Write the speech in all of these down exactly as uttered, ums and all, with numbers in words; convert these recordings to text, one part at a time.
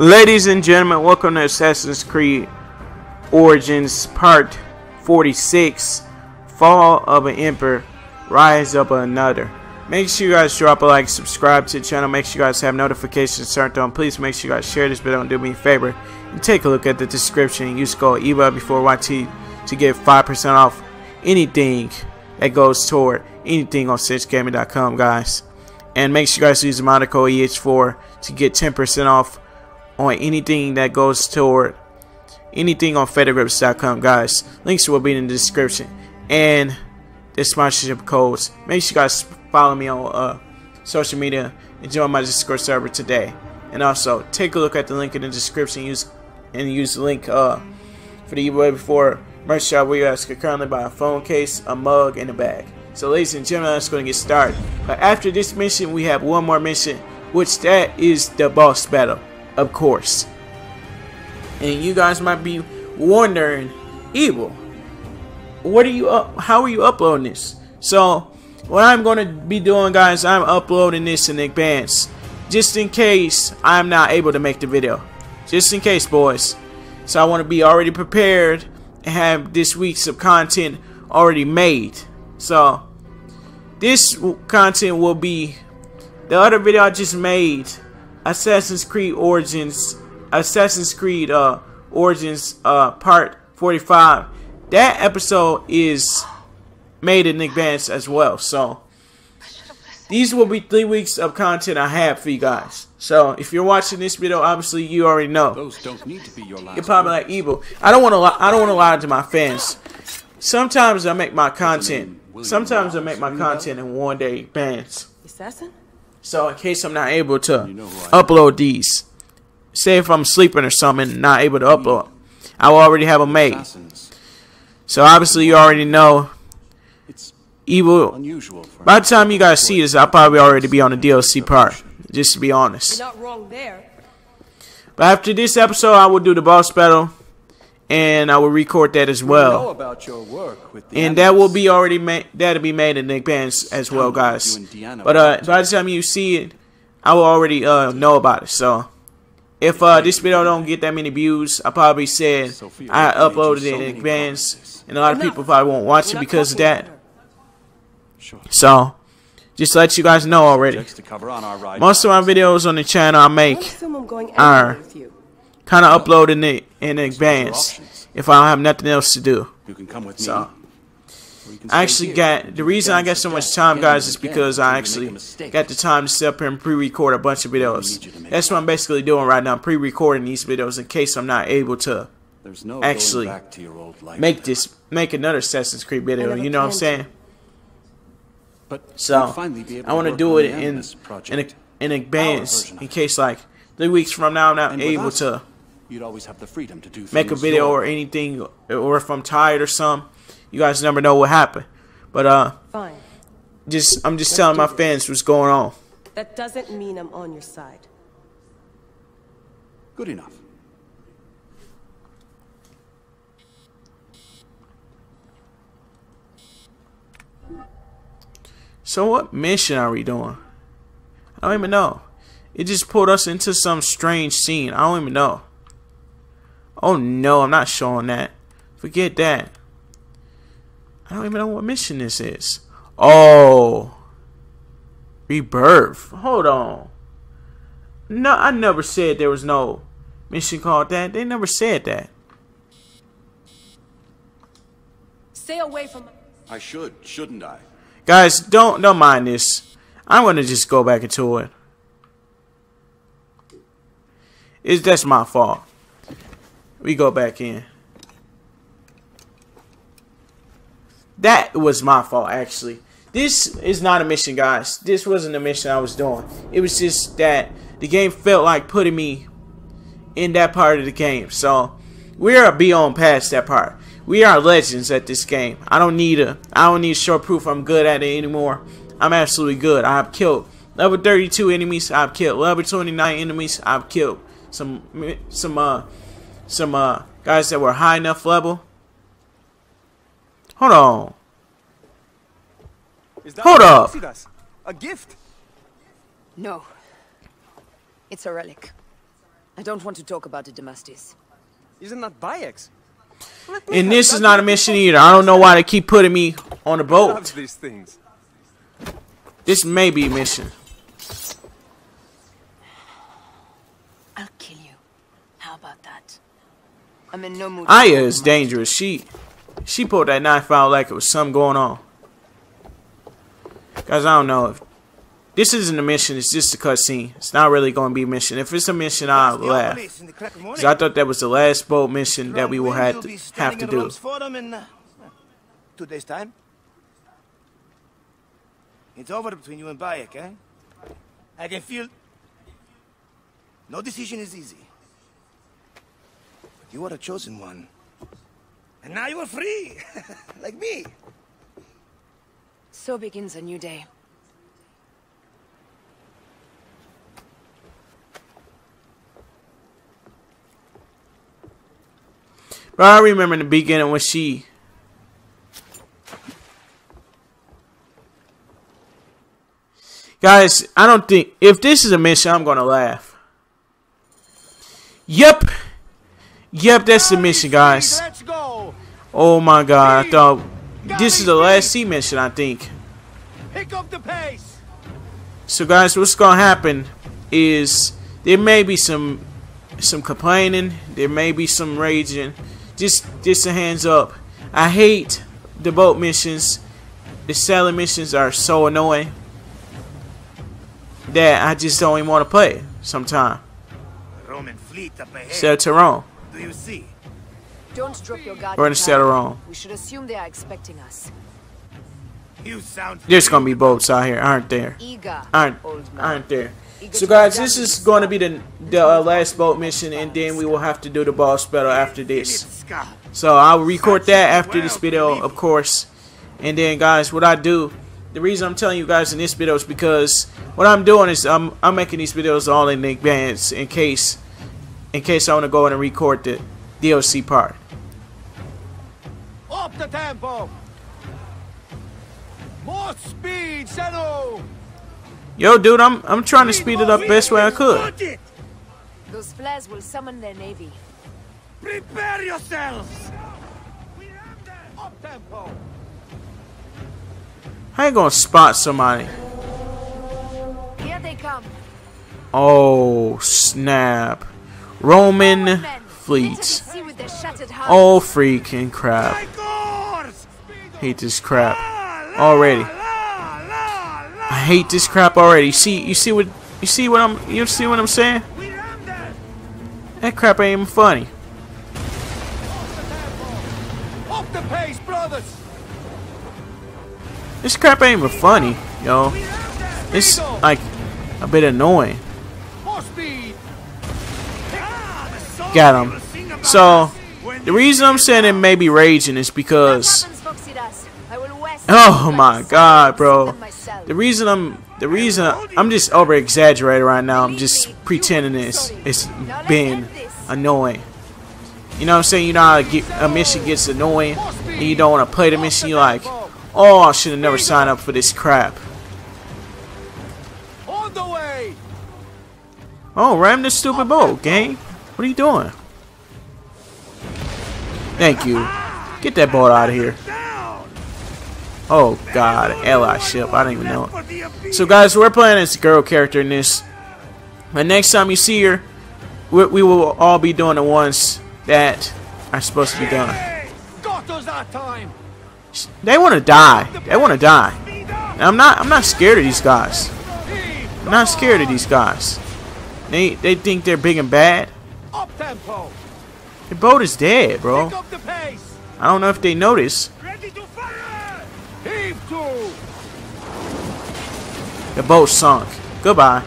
Ladies and gentlemen, welcome to Assassin's Creed Origins Part forty-six, Fall of an Emperor, Rise of Another. Make sure you guys drop a like, subscribe to the channel, make sure you guys have notifications turned on. Please make sure you guys share this video and do me a favor and take a look at the description and use code E B A before Y T to get five percent off anything that goes toward anything on cinch gaming dot com, guys. And make sure you guys use the mod code E H four to get ten percent off on anything that goes toward anything on fatal grips dot com, guys. Links will be in the description and the sponsorship codes. Make sure you guys follow me on uh, social media and join my Discord server today. And also take a look at the link in the description. Use and use the link uh, for the giveaway before merch shop where you guys could currently buy a phone case, a mug, and a bag. So, ladies and gentlemen, that's going to get started. But after this mission, we have one more mission, which that is the boss battle. Of course. And you guys might be wondering, Evil, what are you up how are you uploading this? So what I'm going to be doing, guys, I'm uploading this in advance just in case I'm not able to make the video, just in case, boys. So I want to be already prepared and have this week's of content already made. So this content will be the other video I just made, Assassin's Creed Origins, Assassin's Creed uh, Origins uh, Part forty-five. That episode is made in advance as well. So these will be three weeks of content I have for you guys. So if you're watching this video, obviously you already know. Those don't need to be your last. You're probably like, Evil, I don't want to. I don't want to lie to my fans. Sometimes I make my content. Sometimes I make my content in one day advance. Assassin. So in case I'm not able to you know upload these, say if I'm sleeping or something and not able to upload, I will already have them made. So obviously you already know, it's Evil. Unusual for by the time you guys see this, I'll probably already be on the D L C part, just to be honest. You're not wrong there. But after this episode, I will do the boss battle, and I will record that as well. We know about your work with the and animals. That will be already made. That'll be made in advance as well, guys. But uh, by the time you see it, I will already uh know about it. So if uh this video don't get that many views, I probably said I uploaded it in advance, and a lot of people probably won't watch it because of that. So just to let you guys know already, most of my videos on the channel I make are kind of uploading it in advance if I don't have nothing else to do. You can come with so me. I actually got the reason I got so much time, guys, is because I actually got the time to sit up here and pre-record a bunch of videos. That's what I'm basically doing right now, pre-recording these videos in case I'm not able to actually make this make another Assassin's Creed video. You know what I'm saying? So I want to do it in in in advance in case, like, three weeks from now I'm not able to. You'd always have the freedom to do make a video slower. Or anything, or if I'm tired or something, you guys never know what happened. But uh, fine. Just I'm just Let's telling my it. fans what's going on. That doesn't mean I'm on your side. Good enough. So what mission are we doing? I don't even know. It just pulled us into some strange scene. I don't even know. Oh no, I'm not showing that. Forget that. I don't even know what mission this is. Oh. Rebirth. Hold on. No, I never said there was no mission called that. They never said that. Stay away from I should, shouldn't I? Guys, don't don't mind this. I'm gonna just go back into it. It's that's my fault. We go back in. That was my fault, actually. This is not a mission, guys. This wasn't a mission I was doing. It was just that the game felt like putting me in that part of the game. So we are beyond past that part. We are legends at this game. I don't need a. I don't need short proof I'm good at it anymore. I'm absolutely good. I've killed level thirty-two enemies. I've killed level twenty-nine enemies. I've killed some some uh. Some uh, guys that were high enough level. Hold on. Is that Hold up. A gift? No. It's a relic. I don't want to talk about it, Damastis. Isn't that Bayek's? And this is not a mission either. I don't know why they keep putting me on a boat. These things. This may be a mission. I'll kill you. How about that? I'm in no mood. Aya is dangerous. She she pulled that knife out like it was something going on. Guys, I don't know if this isn't a mission, it's just a cutscene. It's not really going to be a mission. If it's a mission, I'll laugh. Because I thought that was the last boat mission that we will have to, have to do. In, uh, two days' time. It's over between you and Bayek, eh? I can feel... No decision is easy. But you are a chosen one. And now you are free! Like me! So begins a new day. But I remember in the beginning when she... Guys, I don't think... If this is a mission, I'm gonna laugh. Yep. Yep, that's the mission, guys. Oh my god, I thought... This is the last sea mission, I think. Pick up the pace. So, guys, what's gonna happen is... There may be some... Some complaining. There may be some raging. Just, just a hands up. I hate the boat missions. The sailing missions are so annoying that I just don't even want to play sometime. Roman fleet up ahead. Sail to Rome. Do you see? Don't drop your guard. We're gonna sail to Rome. We should assume they are expecting us. You sound. There's gonna be boats out here, aren't there? Eager, aren't, aren't there? So guys, this is going to be the, the uh, last boat mission, and then we will have to do the boss battle after this. So I'll record that after this video, of course. And then guys, what I do, the reason I'm telling you guys in this video is because what I'm doing is I'm, I'm making these videos all in advance in case in case I want to go in and record the D L C part. Up the tempo. More speed, Zeno. Yo, dude, I'm I'm trying to speed it up best way I could. Those flares will summon their navy. Prepare yourselves. I ain't gonna spot somebody. Here they come. Oh snap! Roman fleet. Oh freaking crap! Hate this crap already. I hate this crap already. See, you see what you see what I'm you see what I'm saying? That crap ain't even funny. Off the pace, brothers. This crap ain't even funny, yo. It's like a bit annoying. Got him. So the reason I'm saying it may be raging is because oh my god, bro. The reason I'm the reason I'm just over exaggerating right now. I'm just pretending it's it's been annoying. You know what I'm saying? You know how a mission gets annoying and you don't want to play the mission. You're like, oh, I should have never signed up for this crap. Oh, ram this stupid boat, gang. What are you doing? Thank you. Get that boat out of here. Oh god, ally ship, I don't even know it. So guys, we're playing as a girl character in this. And next time you see her, we, we will all be doing the ones that are supposed to be done. They want to die. They want to die. And I'm not I'm not scared of these guys. I'm not scared of these guys. They they think they're big and bad. The boat is dead, bro. I don't know if they notice. The boat sunk. Goodbye.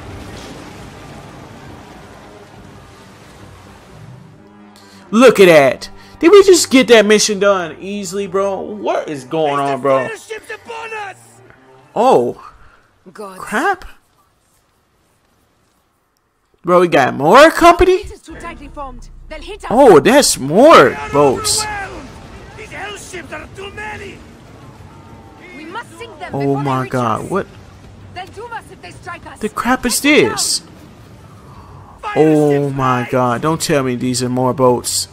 Look at that. Did we just get that mission done easily, bro? What is going on, bro? Oh. God. Crap. Bro, we got more company? Oh, that's more boats. Oh my god, what? The crap is this? Oh my god, don't tell me these are more boats.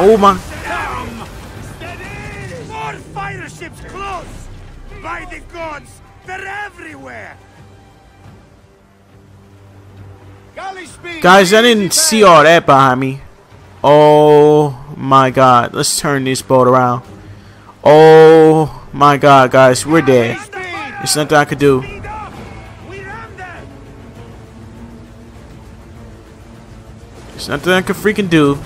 Oh my! More fighter ships close! By the gods, they're everywhere! Guys, I didn't see all that behind me. Oh my god, let's turn this boat around. Oh my god, guys, we're dead. There's nothing I could do. There's nothing I could freaking do.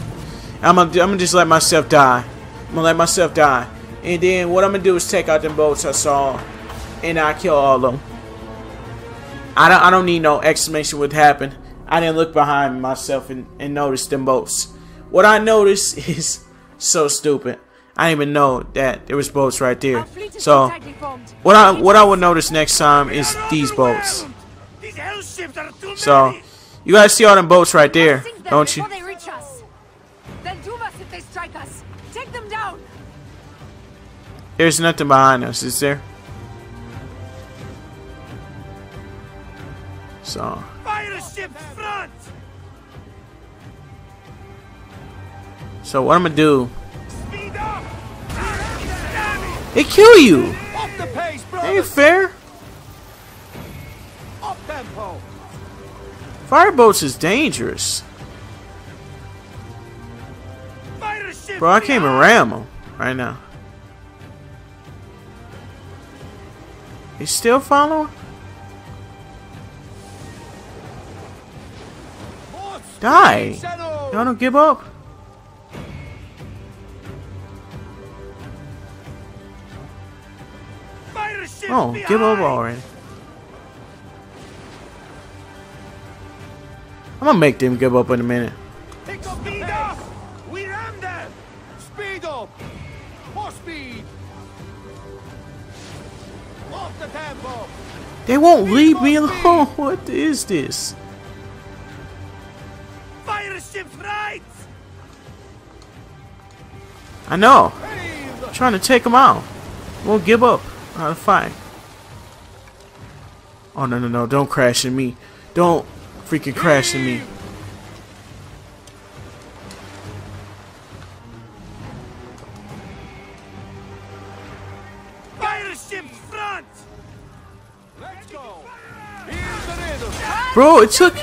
I'm gonna, I'm gonna just let myself die. I'm gonna let myself die. And then what I'm gonna do is take out them boats I saw, and I kill all of them. I don't, I don't need no explanation what happened. I didn't look behind myself and, and notice them boats. What I noticed is so stupid. I didn't even know that there was boats right there. So what I, what I will notice next time is these boats. So you guys see all them boats right there, don't you? There's nothing behind us, is there? So. Fire ship front. So what I'm gonna do? Speed up. They kill you. Off the pace, that ain't fair. Off tempo. Fireboats is dangerous. Fire ship, bro, I can't even ram them right now. He's still following? Die! Y'all don't give up? Oh, give up already. I'm gonna make them give up in a minute. Speed up! We ram them! Speed up! More speed! They won't leave me alone. What is this? Fire ship's right. I know. I'm trying to take them out. Won't give up. I'll fight. Oh no no no! Don't crash in me. Don't freaking crash in me. Bro, it took.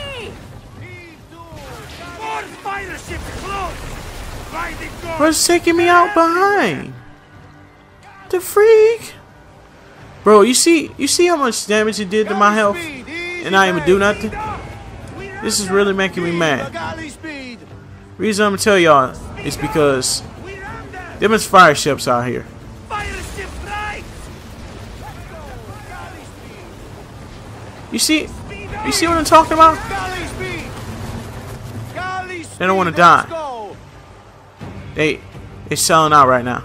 Bro, it's taking me out behind. The freak. Bro, you see, you see how much damage it did to my health, and I even do nothing. This is really making me mad. Reason I'm gonna tell y'all is because there is fire ships out here. You see. You see what I'm talking about? They don't want to die. They, they're selling out right now.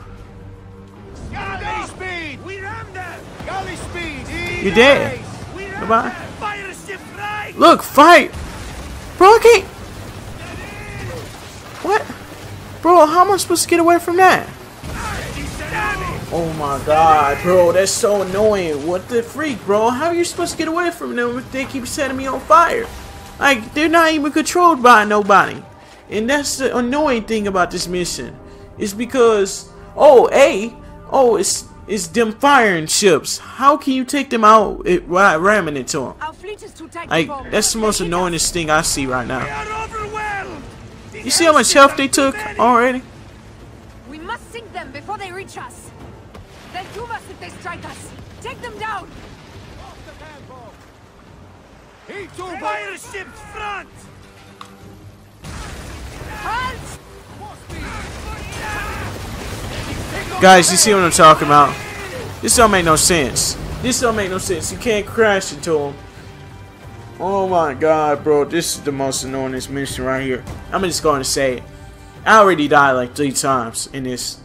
You're dead. Goodbye. Look, fight! Bro, I can't... What? Bro, how am I supposed to get away from that? Oh my god, bro, that's so annoying. What the freak, bro? How are you supposed to get away from them if they keep setting me on fire? Like, they're not even controlled by nobody. And that's the annoying thing about this mission. It's because, oh, A, oh, it's it's them firing ships. How can you take them out without ramming it to them? Like, that's the most annoyingest thing I see right now. You see how much health they took already? We must sink them before they reach us. They'll do us if they strike us. Take them down. Off the tempo. He too fire ship front. Halt. Guys, you see what I'm talking about? This don't make no sense. This don't make no sense. You can't crash into him. Oh my god, bro, this is the most annoying mission right here. I'm just going to say it. I already died like three times in this.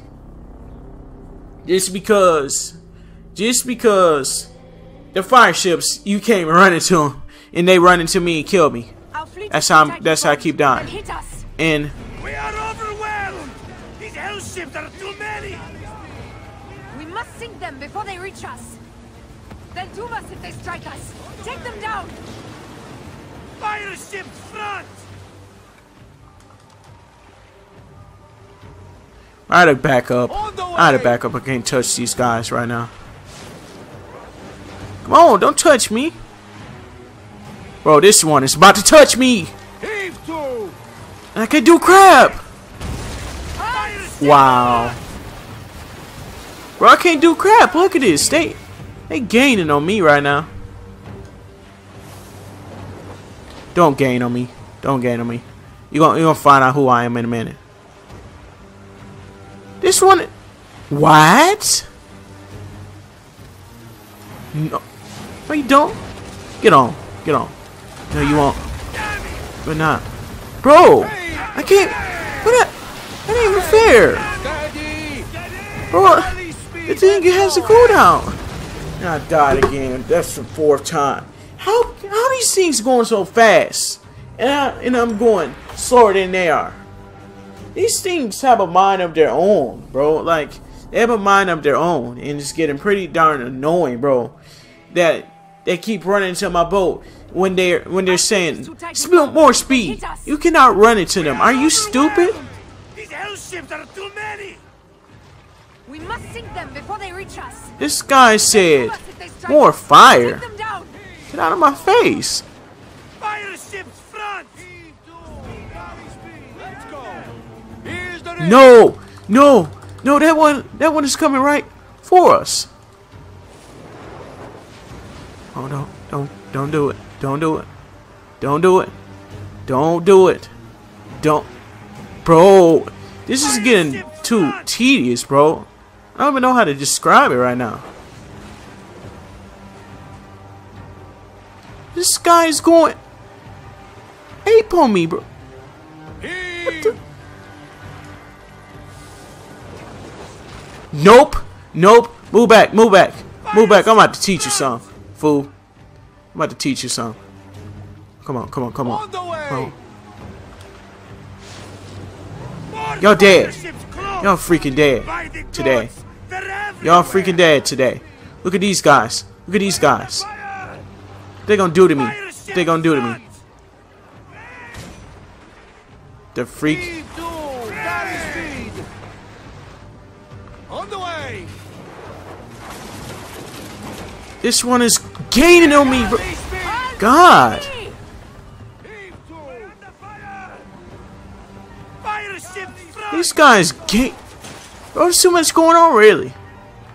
Just because, just because the fire ships, you came and run into them, and they run into me and kill me. That's how I'm, that's how I keep dying. And ships are too many! We must sink them before they reach us. They'll doom us if they strike us. Take them down! Fire ships front! I had to back up. I had to back up. I can't touch these guys right now. Come on, don't touch me. Bro, this one is about to touch me. And I can't do crap. Wow. Bro, I can't do crap. Look at this. They, they gaining on me right now. Don't gain on me. Don't gain on me. You're gonna, you're gonna find out who I am in a minute. This one... What? No. No, you don't. Get on. Get on. No, you won't. But not. Bro! I can't... What? That ain't even fair! Bro, the thing has a cooldown. And I died again. That's the fourth time. How, how are these things going so fast? And, I, and I'm going slower than they are. These things have a mind of their own, bro. Like, they have a mind of their own. And it's getting pretty darn annoying, bro. That they keep running into my boat when they're, when they're saying, more speed. You cannot run into them. Are you stupid? These hell ships are too many. We must sink them before they reach us. This guy said, more fire. Get out of my face. Fire ships front. No, no, no, that one, that one is coming right for us. Oh no, don't, don't do it. Don't do it. Don't do it. Don't do it. Don't. Bro, this is getting too tedious, bro. I don't even know how to describe it right now. This guy is going ape on me, bro. What the? Nope, nope. Move back, move back, move back. I'm about to teach you something, fool. I'm about to teach you something. Come on, come on, come on. Come on. Y'all dead. Y'all freaking dead today. Y'all freaking dead today. Look at these guys. Look at these guys. They're gonna do to me. They're gonna do to me. The freak. This one is gaining on me, bro. God. This guy is gain. Bro, there's too much going on, really.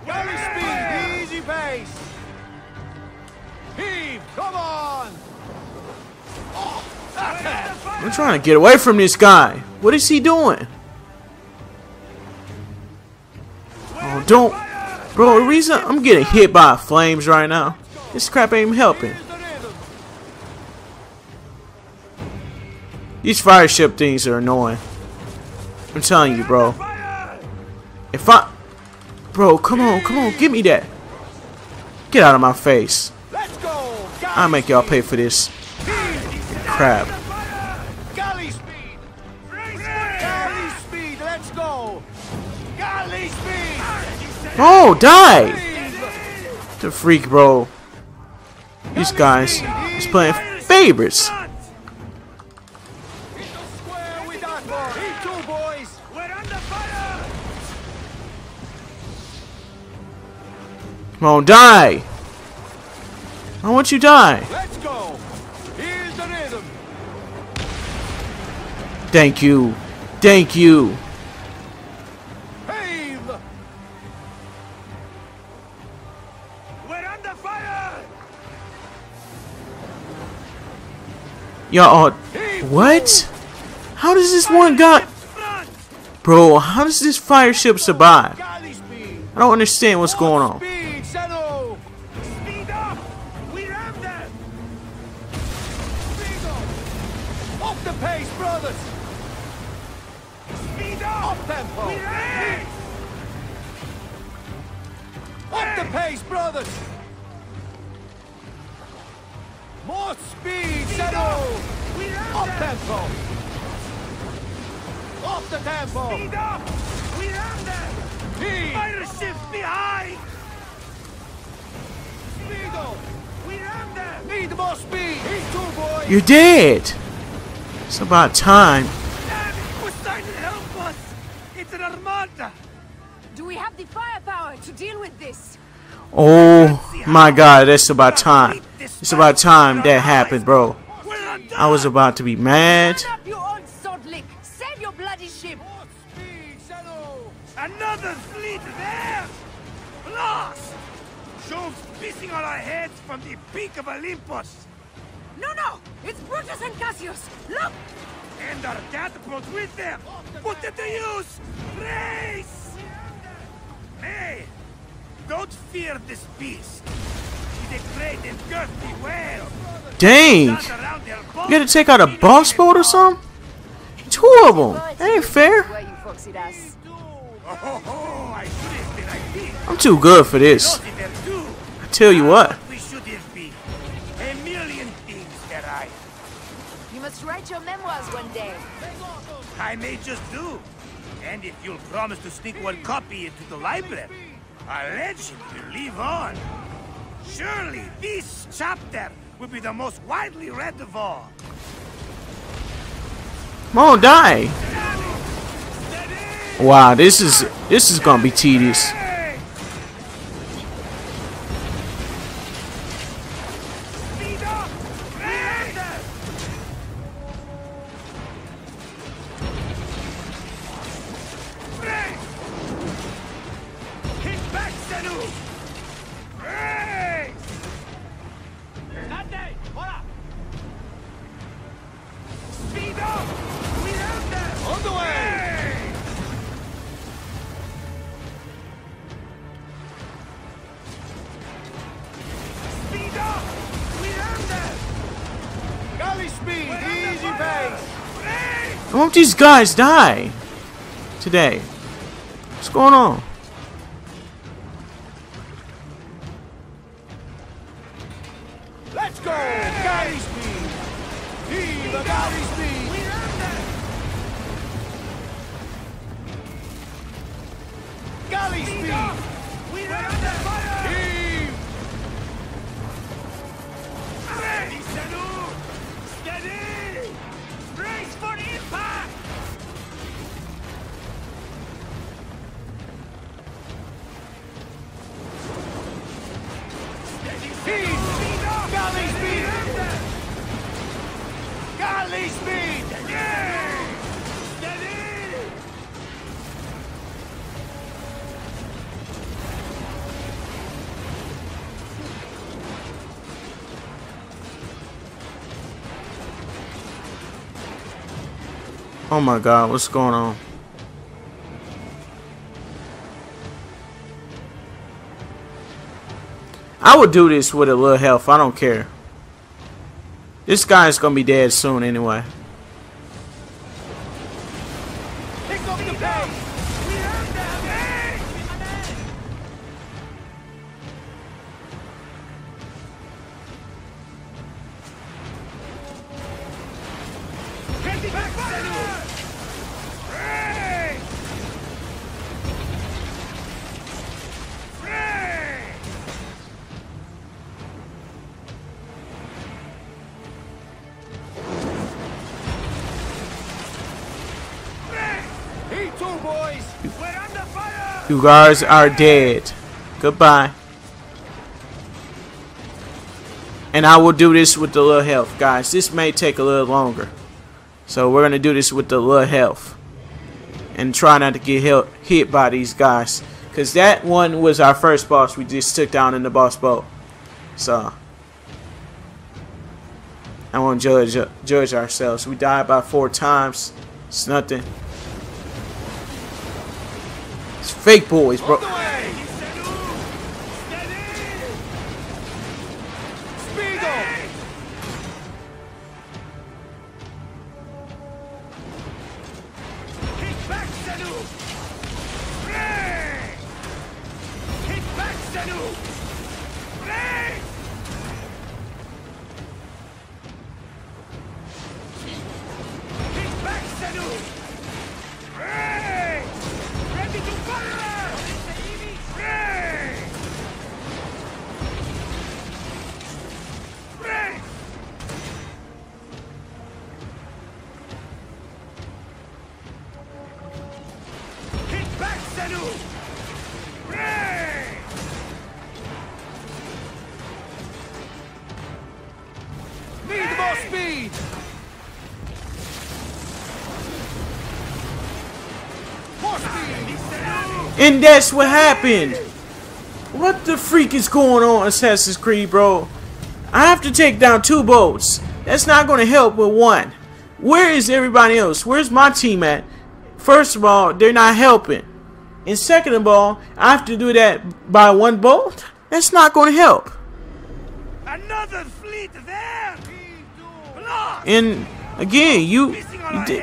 I'm trying to get away from this guy. What is he doing? Oh, don't. Bro, the reason I'm getting hit by flames right now, this crap ain't helping. These fire ship things are annoying. I'm telling you, bro. If I... Bro, come on, come on, give me that. Get out of my face. I'll make y'all pay for this crap. Oh, die! The freak, bro. These guys is playing favorites. Come on, die! I want you to die. Let's go. Here's the rhythm. Thank you. Thank you. Y'all, what? How does this one guy, bro? How does this fire ship survive? I don't understand what's going on. Up the pace, brothers. More speed, Shadow! Up tempo! Up the tempo! Speed up! We have P! Fire ship behind! Speedo! We have them! Need more speed! He's two, boy! You did! It's about time. Damn it! Poseidon, help us! It's an armada! Do we have the firepower to deal with this? Oh my god, it's about time. It's about time that happened, bro. I was about to be mad. Save your bloody ship. Another fleet there! Blast! Jove's pissing on our heads from the peak of Olympus! No, no! It's Brutus and Cassius! Look! And our catapults with them! Put them to use! Race! Hey! Don't fear this beast! She's a great and girthy whale! Dang! You gotta take out a boss boat or something? It's horrible! That ain't fair! I'm too good for this. I tell you what. We should have been a million things that I. You must write your memoirs one day. I may just do. And if you'll promise to sneak one copy into the library, our legend will live on. Surely this chapter will be the most widely read of all. Come on, die! Wow, this is this is gonna be tedious. I hope these guys die today. What's going on? Let's go! Galley speed! Viva Galley speed! We have that! Galley speed! We have that! Galley speed! Yeah! Steady! Oh my god, what's going on? I would do this with a little health, I don't care. This guy's gonna be dead soon anyway. Pick up the pace. We have that. Get back, Ray! Ray! You guys are dead. Goodbye. And I will do this with a little health, guys. This may take a little longer, so we're gonna do this with a little health and try not to get hit by these guys, cause that one was our first boss we just took down in the boss boat. So I won't judge judge ourselves. We died by four times. It's nothing. It's fake boys, bro. Back, Senu! Ready to fire! more speed! More speed! And that's what happened! What the freak is going on, Assassin's Creed, bro? I have to take down two boats. That's not going to help with one. Where is everybody else? Where's my team at? First of all, they're not helping. And second of all, I have to do that by one boat? That's not going to help. Another fleet there. And again, you, you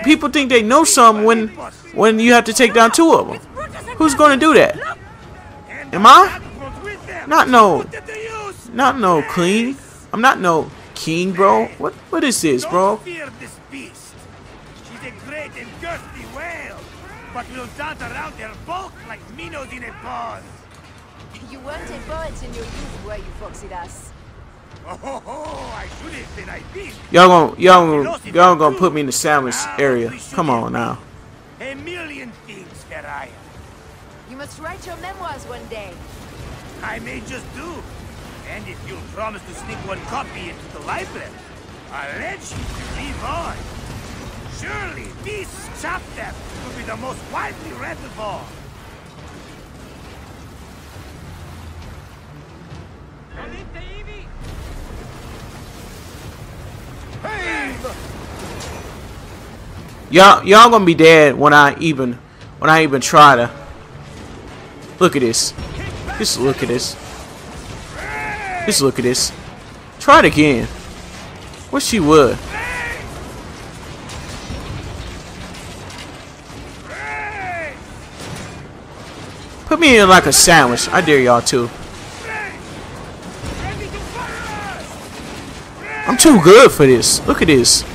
people think they know something when when you have to take down two of them. Who's going to do that? Am I? Not no. Not no clean. I'm not no king, bro. What what is this, bro? But we'll dart around their bulk like minnows in a pond. You weren't a poet in your youth, were you, foxy ass? Oh, ho, ho, I should have been, I think. Y'all gonna, y'all gonna, y'all gonna put me in the sandwich area. Come on now. A million things, Ferrari. You must write your memoirs one day. I may just do. And if you'll promise to sneak one copy into the library, I'll let you leave on. Surely, this chapter will be the most widely read of all. Y'all, y'all gonna be dead when I even, when I even try to. Look at this. Just look at this. Just look at this. Try it again. Wish she would. Put me in like a sandwich. I dare y'all too. I'm too good for this. Look at this.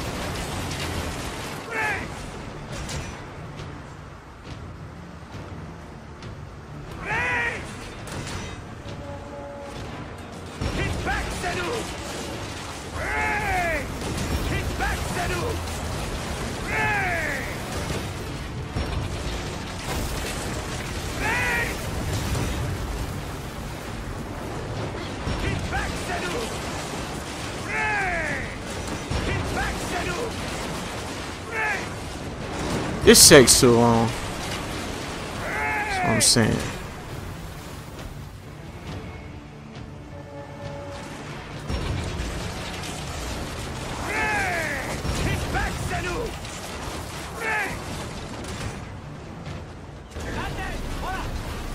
This takes too long. That's what I'm saying.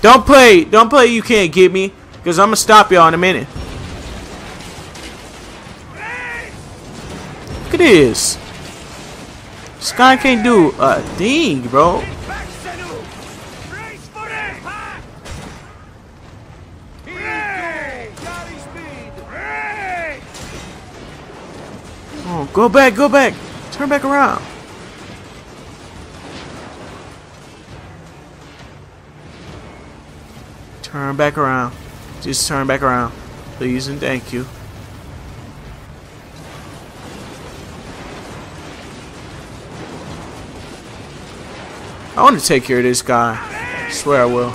Don't play, don't play you can't get me, because I'm gonna stop y'all in a minute. Look at this. This guy can't do a thing, bro. Oh, go back, go back. Turn back around. Turn back around. Just turn back around. Please and thank you. I want to take care of this guy. I swear I will.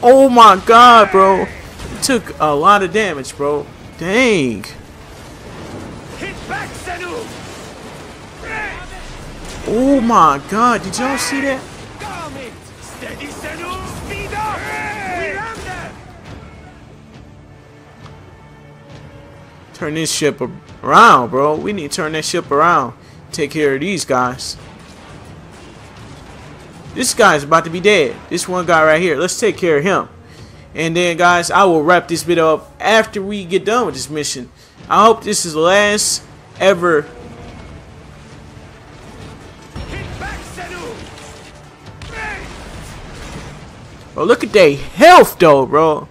Oh my god, bro. It took a lot of damage, bro. Dang. Oh my god. Did y'all see that? Turn this ship around, bro. We need to turn that ship around. Take care of these guys. This guy's about to be dead. This one guy right here. Let's take care of him. And then, guys, I will wrap this video up after we get done with this mission. I hope this is the last ever. Bro, look at their health, though, bro.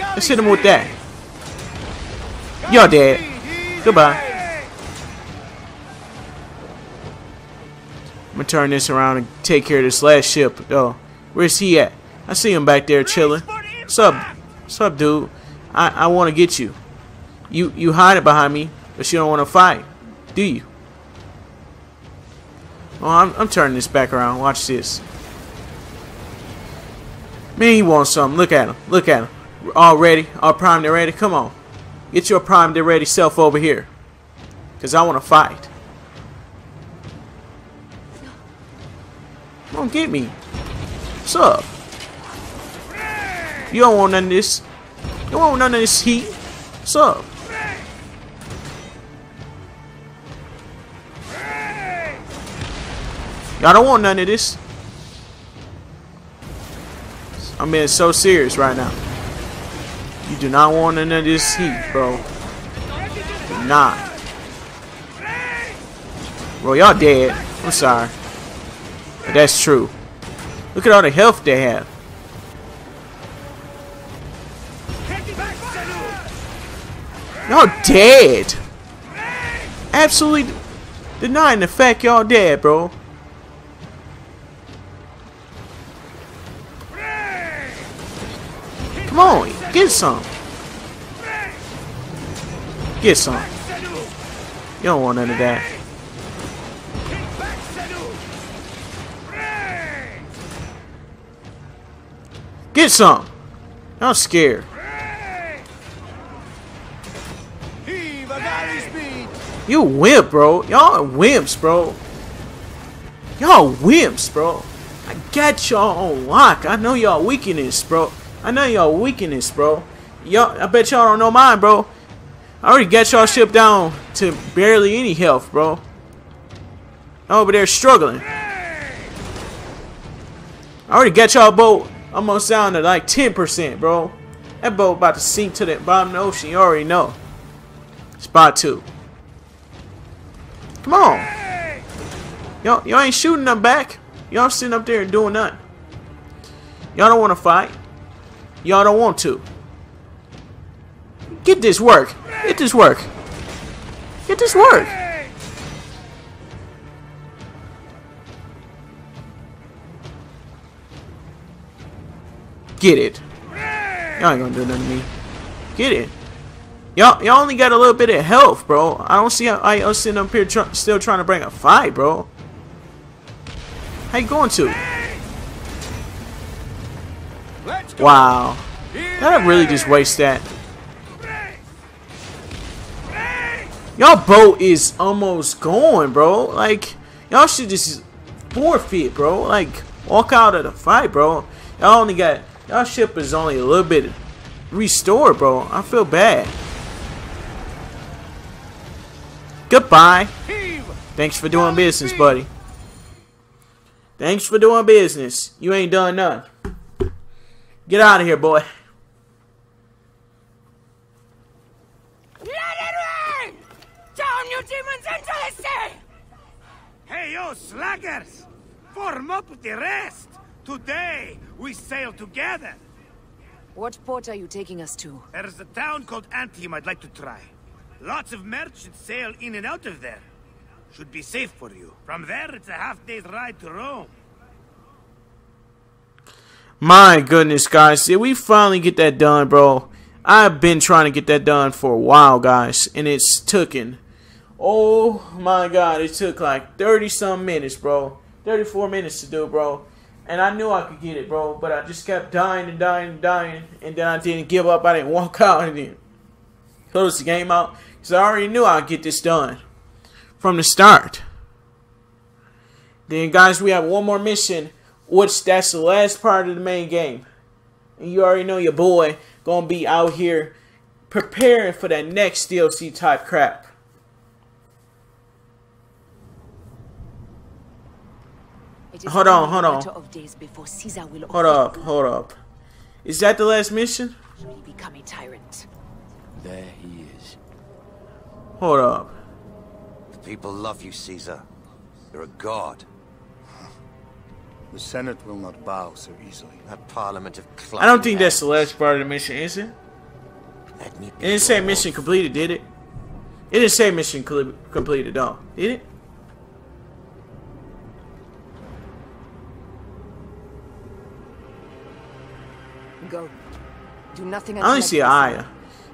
Let's hit him with that. Y'all dead. Goodbye. I'm gonna turn this around and take care of this last ship, though. Where's he at? I see him back there chilling. What's up? What's up, dude? I, I want to get you. You you hide it behind me, but you don't want to fight, do you? Oh, I'm, I'm turning this back around. Watch this. Man, he wants something. Look at him. Look at him. All ready. All primed and ready. Come on. Get your primed and ready self over here. Because I want to fight. Come on, get me. What's up? You don't want none of this. You don't want none of this heat. What's up? Y'all don't want none of this. I'm being so serious right now. You do not want none of this heat, bro. Do not. Bro, y'all dead. I'm sorry. But that's true. Look at all the health they have. Y'all dead. Absolutely denying the fact y'all dead, bro. Come on, get some. Get some. You don't want none of that. Get some. I'm scared. You wimp, bro. Y'all are wimps, bro. Y'all wimps, bro. I got y'all on lock. I know y'all weakness, bro. I know y'all weakness, bro. Y'all, I bet y'all don't know mine, bro. I already got y'all shipped down to barely any health, bro. I'm over there struggling. I already got y'all boat almost down to like ten percent, bro. That boat about to sink to the bottom of the ocean. You already know. Spot two. Come on. Y'all, y'all ain't shooting them back. Y'all sitting up there and doing nothing. Y'all don't want to fight. Y'all don't want to. Get this work. Get this work. Get this work. Get it. Y'all ain't gonna do nothing to me. Get it. Y'all y'all only got a little bit of health, bro. I don't see how y'all sitting up here tr still trying to bring a fight, bro. How you going to? Wow. Did I really just waste that? Y'all boat is almost gone, bro. Like, y'all should just forfeit, bro. Like, walk out of the fight, bro. Y'all only got... Y'all ship is only a little bit restored, bro. I feel bad. Goodbye. Thanks for doing business, buddy. Thanks for doing business. You ain't done nothing. Get out of here, boy. Let it rain! Down you demons into the sea! Hey, you slackers! Form up with the rest! Today, we sail together! What port are you taking us to? There's a town called Antium I'd like to try. Lots of merchants sail in and out of there. Should be safe for you. From there, it's a half-day's ride to Rome. My goodness, guys, did we finally get that done, bro? I've been trying to get that done for a while, guys, and it's taken. Oh my god, it took like thirty some minutes, bro. thirty-four minutes to do, bro. And I knew I could get it, bro, but I just kept dying and dying and dying, and then I didn't give up. I didn't walk out and then close the game out because I already knew I'd get this done from the start. Then, guys, we have one more mission. Which that's the last part of the main game. And you already know your boy gonna be out here preparing for that next D L C type crap. Hold on, hold on. Hold up, hold up. Is that the last mission? Become a tyrant. There he is. Hold up. The people love you, Caesar. You're a god. The Senate will not bow so easily. That Parliament of I don't think that's the last part of the mission, is it? Let me it didn't say mission completed, did it? It didn't say mission completed, though, did it? Go. Do nothing. I only see Aya.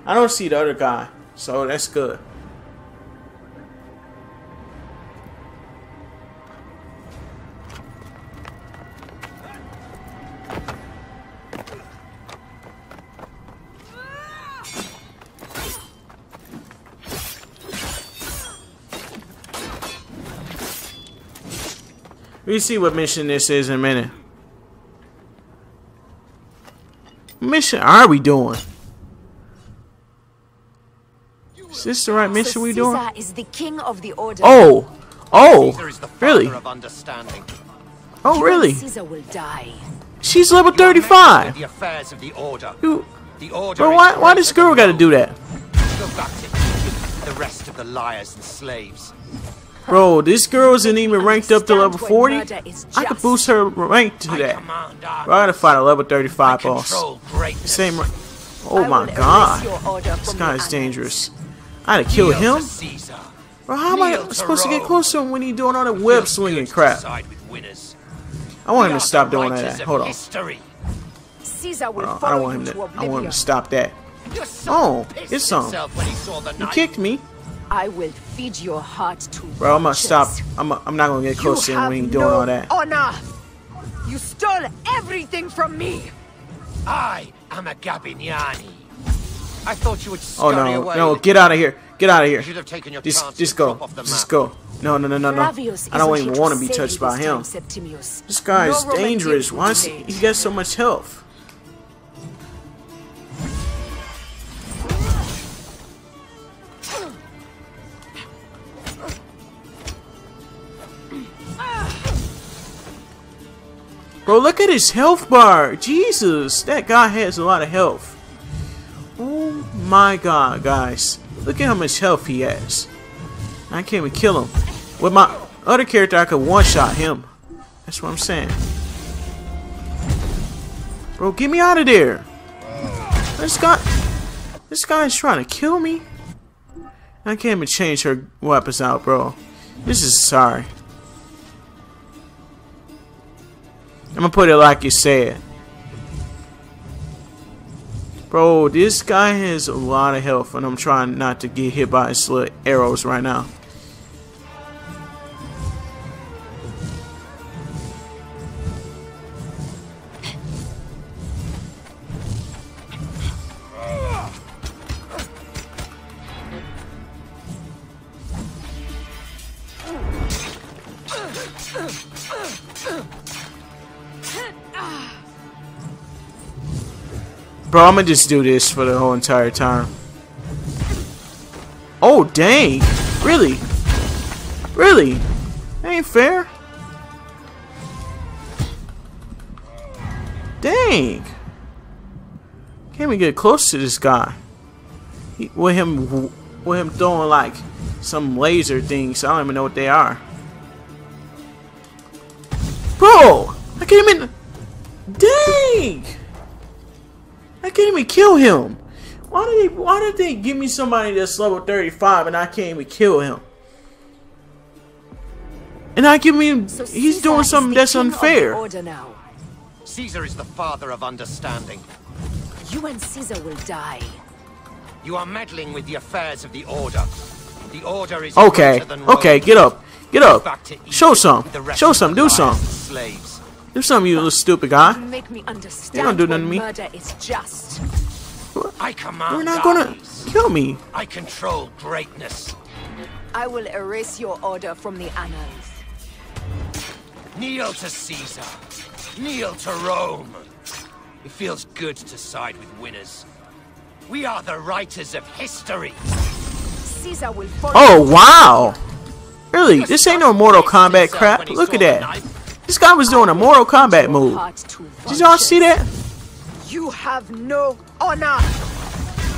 I don't see the other guy, so that's good. We see what mission this is in a minute. Mission are we doing? Is this the right mission we doing? Is the king of the order. Oh, oh, really? Oh, really? She's level thirty-five. You, bro, why, why this girl got to do that? The rest of the liars and slaves. Bro, this girl isn't even ranked up to level forty. I could boost her rank to that. Bro, I gotta fight a level thirty-five boss. Same rank. Oh my god. This guy's dangerous. I gotta kill him? Bro, how am I supposed to get close to him when he's doing all the web swinging crap? I want him to stop doing that. Hold on. Bro, I don't want him to. I want him to stop that. Oh, it's something. You kicked me. I will feed your heart to Bro, I'm gonna stop. I'm, I'm not gonna get close to him when he's doing all that. Honor. You stole everything from me. I am a Gabignani. I thought you would scurry away. Oh no, no, get out of here. Get out of here. Just, just go. Just go. No, no, no, no, no. I don't even want to be touched by him. This guy is dangerous. Why is he, he got so much health? Bro, look at his health bar. Jesus, that guy has a lot of health. Oh my god, guys. Look at how much health he has. I can't even kill him. With my other character, I could one-shot him. That's what I'm saying. Bro, get me out of there. This guy... This guy is trying to kill me. I can't even change her weapons out, bro. This is sorry. I'm gonna put it like you said. Bro, this guy has a lot of health and I'm trying not to get hit by his little arrows right now. Bro, I'm gonna just do this for the whole entire time. Oh, dang. Really? Really? That ain't fair. Dang. Can't we get close to this guy? He, with him with him throwing like some laser things. I don't even know what they are. Bro! I can't even... Dang! I can't even kill him. Why did they? Why did they give me somebody that's level thirty-five and I can't even kill him? And I give him. So he's doing something that's unfair. Caesar is the father of understanding. You and Caesar will die. You are meddling with the affairs of the order. The order is okay. Okay, get up, get up. Show some. Show some. Do some. Slaves. Do something, you little stupid guy. You don't do nothing to me. You're not gonna kill me. I control greatness. I will erase your order from the annals. Kneel to Caesar. Kneel to Rome. It feels good to side with winners. We are the writers of history. Caesar will follow. Oh wow! Really? This ain't no Mortal Kombat crap. Look at that. This guy was doing a Mortal Kombat move. Did y'all see that? You have no honor.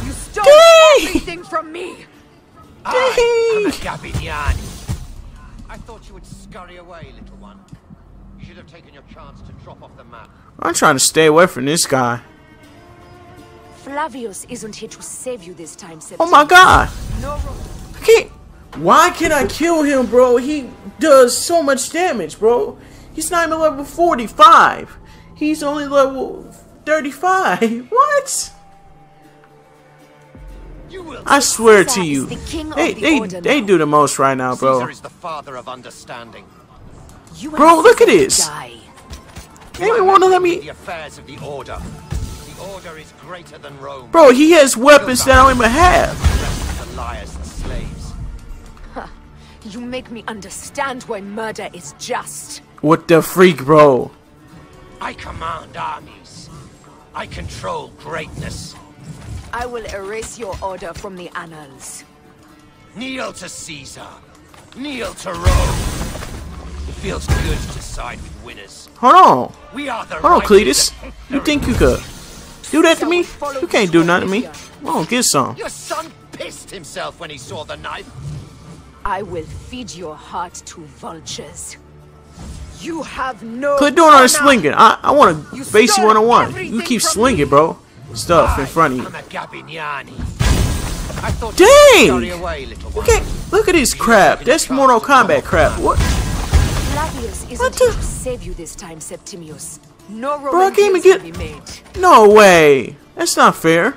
You stole Dang. everything from me. Dang. I am a Gabignani. I thought you would scurry away, little one. You should have taken your chance to drop off the map. I'm trying to stay away from this guy. Flavius isn't here to save you this time, September. Oh my god. No. I can't. Why can't I kill him, bro? He does so much damage, bro. He's not even level forty-five. He's only level thirty-five. What? You will I swear Caesar to you, the king they, the they, they do the most right now, bro. Is the father of understanding. You bro, look at this. They don't want to let me... The affairs of the order. The order is greater than Rome. Bro, he has weapons that I don't even have. The liars and slaves. Huh. You make me understand why murder is just. What the freak, bro? I command armies. I control greatness. I will erase your order from the annals. Kneel to Caesar. Kneel to Rome. It feels good to side with winners. Hold on. We are the Hold on, Cletus. You think you could do that to me? You can't do nothing to me. Come on, get some. Your son pissed himself when he saw the knife. I will feed your heart to vultures. You have no. Quit doing all the slinging. I I want to face you one on one. You keep slinging, bro. Stuff in front of you. Dang! You can't, look at this crap. That's Mortal Kombat crap. What? What the? Save you this time, Septimius. No, bro, I can't even get. No way. That's not fair.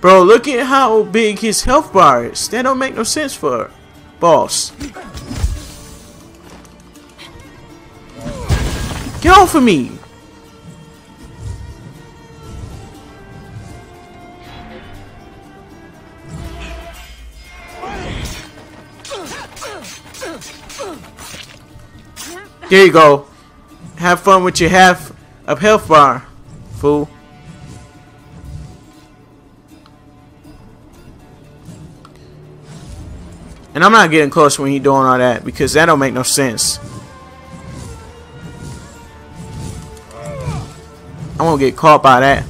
Bro, look at how big his health bar is. That don't make no sense for her. Boss. Get off of me! There you go. Have fun with your half of health bar, fool. And I'm not getting close when he's doing all that because that don't make no sense. I won't get caught by that.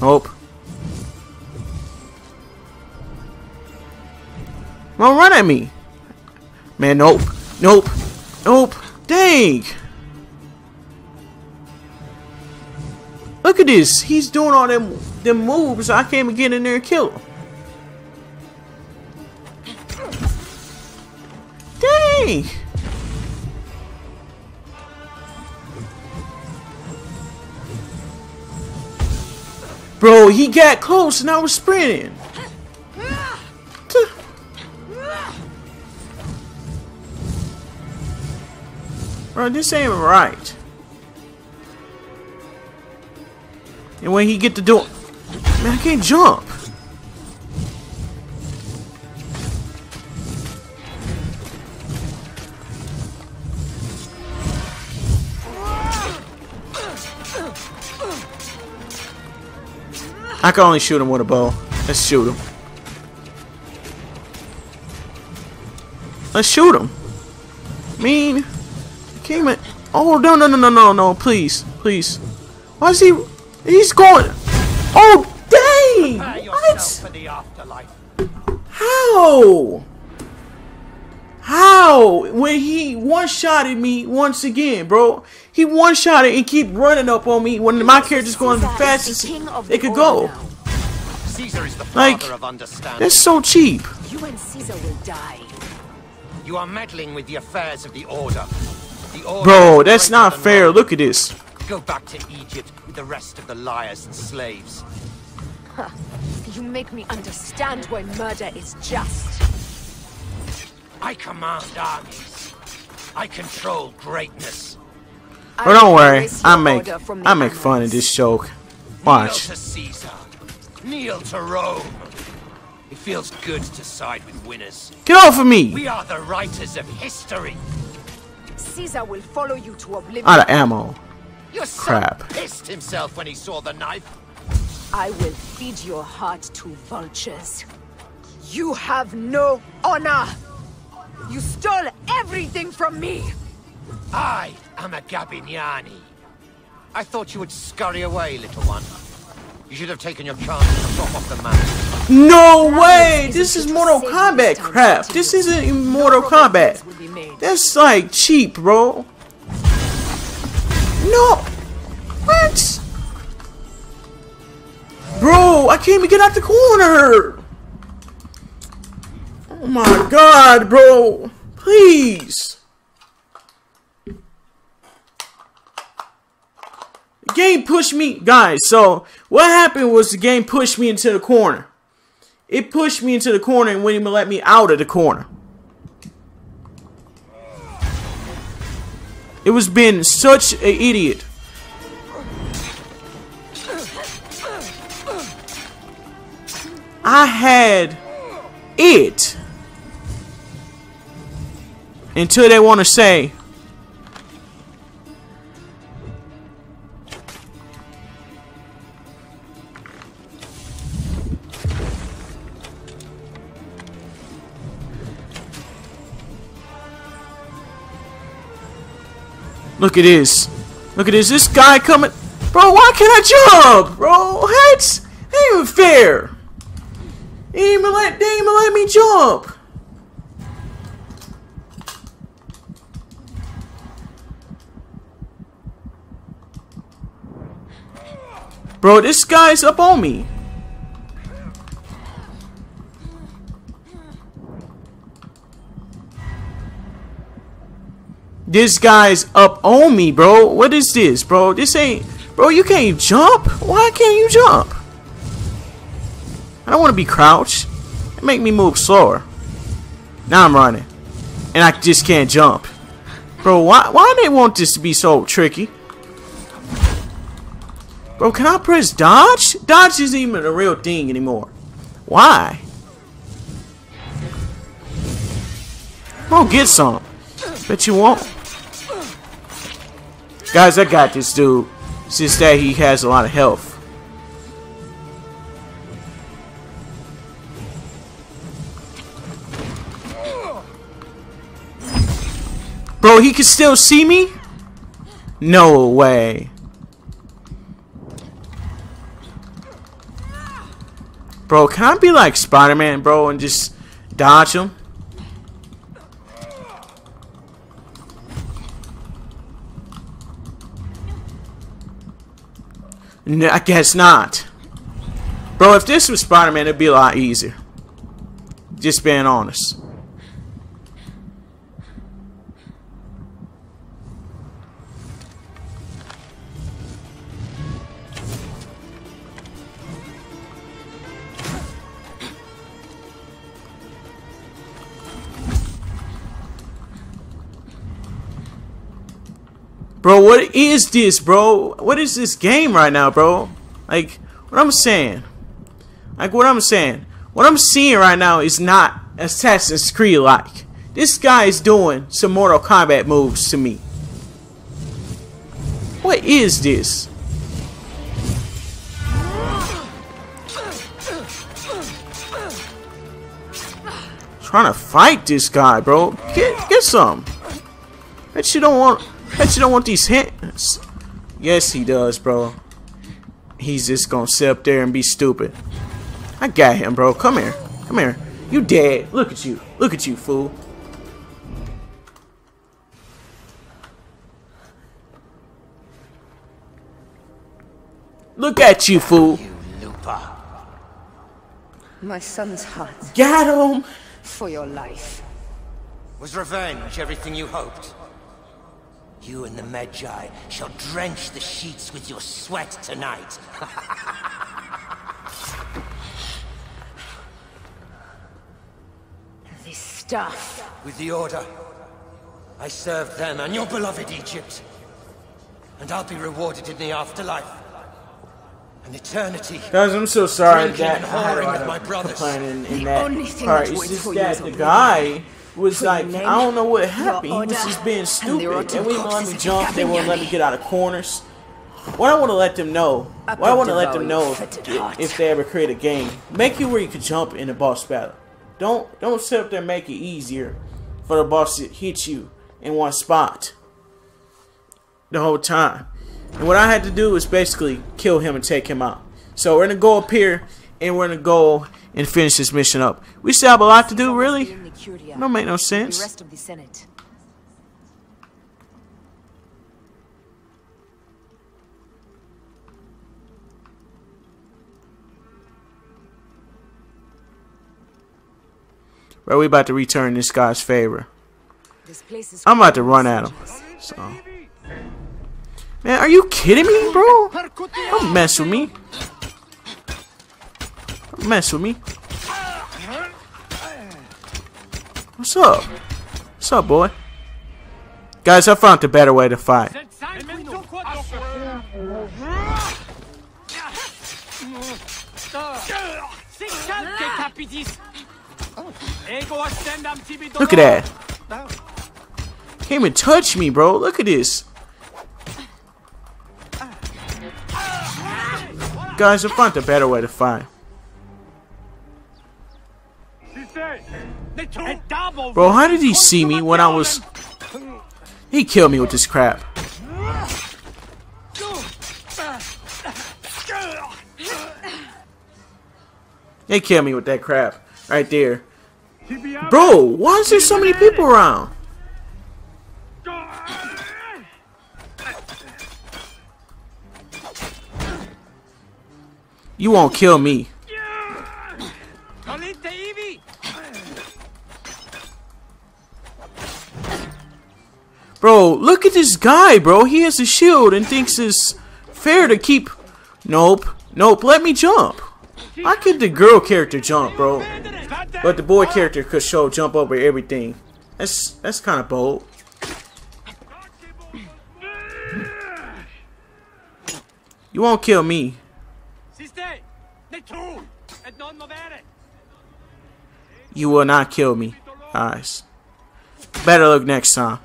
Nope. Don't run at me. Man, nope. Nope. Nope. Dang. Look at this. He's doing all them, them moves. I can't even get in there and kill him. Dang. Bro, he got close and I was sprinting. Bro, this ain't right. And when he get the door, man, I can't jump. I can only shoot him with a bow. Let's shoot him. Let's shoot him. I mean, came in. Oh no no no no no no! Please, please. Why is he? He's going. Oh dang! What? How? How? When he one-shotted me once again, bro. He one-shotted and keep running up on me when my character's going the fastest they could go. Like, that's so cheap. You and Caesar will die. You are meddling with the affairs of the order. The order Bro, that's not fair. Look at this. Go back to Egypt with the rest of the liars and slaves. Huh. You make me understand why murder is just. I command armies. I control greatness. But don't worry, I make I make fun of this joke. Watch. Kneel to Caesar. Kneel to Rome. It feels good to side with winners. Get off of me! We are the writers of history. Caesar will follow you to oblivion. Out of ammo. Your son crap. Pissed himself when he saw the knife. I will feed your heart to vultures. You have no honor. You stole everything from me. I am a Gabignani. I thought you would scurry away, little one. You should have taken your chance to drop off the map. No way! This is Mortal Kombat crap. This isn't Mortal Kombat. That's like cheap, bro. No! What? Bro, I can't even get out the corner! Oh my god, bro! Please! The game pushed me, guys. So what happened was the game pushed me into the corner. It pushed me into the corner and wouldn't even let me out of the corner. It was being such an idiot. I had it until they want to say look at this. Look at this. This guy coming. Bro, why can't I jump? Bro, what? That ain't even fair. They ain't even let, they ain't even let me jump. Bro, this guy's up on me. This guy's up on me, bro. What is this, bro? This ain't... Bro, you can't jump? Why can't you jump? I don't want to be crouched. It make me move slower. Now I'm running. And I just can't jump. Bro, why, why they want this to be so tricky? Bro, can I press dodge? Dodge isn't even a real thing anymore. Why? Bro, get some. Bet you won't. Guys, I got this dude. It's just that he has a lot of health. Bro, he can still see me? No way. Bro, can I be like Spider-Man, bro, and just dodge him? No, I guess not. Bro, if this was Spider-Man, it'd be a lot easier. Just being honest. Bro, what is this, bro? What is this game right now, bro? Like, what I'm saying. Like, what I'm saying. What I'm seeing right now is not Assassin's Creed-like. This guy is doing some Mortal Kombat moves to me. What is this? I'm trying to fight this guy, bro. Get, get some. Bet you don't want... Bet you don't want these hints. Yes, he does, bro. He's just gonna sit up there and be stupid. I got him, bro. Come here. Come here. You dead. Look at you. Look at you, fool. Look at you, fool. You Lupa. My son's heart. Got him. For your life. Was revenge everything you hoped? You and the Magi shall drench the sheets with your sweat tonight. This stuff. With the Order, I served them and your beloved Egypt. And I'll be rewarded in the afterlife. An eternity. Guys, I'm so sorry that I with my brothers. In, in the that only thing part is just that the guy... was like, I don't know what happened. He was just being stupid. They wouldn't let me jump. They wouldn't let me get out of corners. What I want to let them know, what I want to let them know if, if they ever create a game, make it where you can jump in a boss battle. Don't don't sit up there and make it easier for the boss to hit you in one spot the whole time. And what I had to do was basically kill him and take him out. So we're going to go up here and we're going to go and finish this mission up. We still have a lot to do, really. Don't make no sense. The rest of the Senate. Bro, we about to return this guy's favor. This place is I'm about to run at him. So. Man, are you kidding me, bro? Don't mess with me. Don't mess with me. What's up? What's up, boy? Guys, I found a better way to fight. Look at that. Can't even touch me, bro. Look at this. Guys, I found a better way to find. Bro, how did he see me when I was... He killed me with this crap. They killed me with that crap right there. Bro, why is there so many people around? You won't kill me. Bro, look at this guy, bro. He has a shield and thinks it's fair to keep... Nope. Nope, let me jump. I could the girl character jump, bro. But the boy character could show jump over everything. That's that's kind of bold. You won't kill me. You will not kill me. Guys. Better look next time.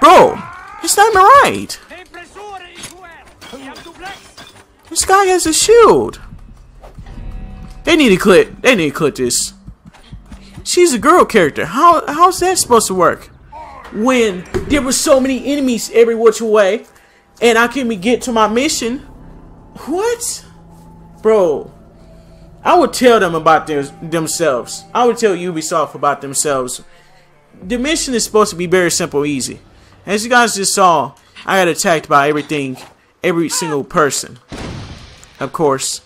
Bro, it's not right. This guy has a shield. They need to clip. They need to clip this. She's a girl character. How how's that supposed to work? When there were so many enemies every which way, and I couldn't get to my mission. What, bro? I would tell them about their, themselves. I would tell Ubisoft about themselves. The mission is supposed to be very simple, easy. As you guys just saw, I got attacked by everything, every single person, of course.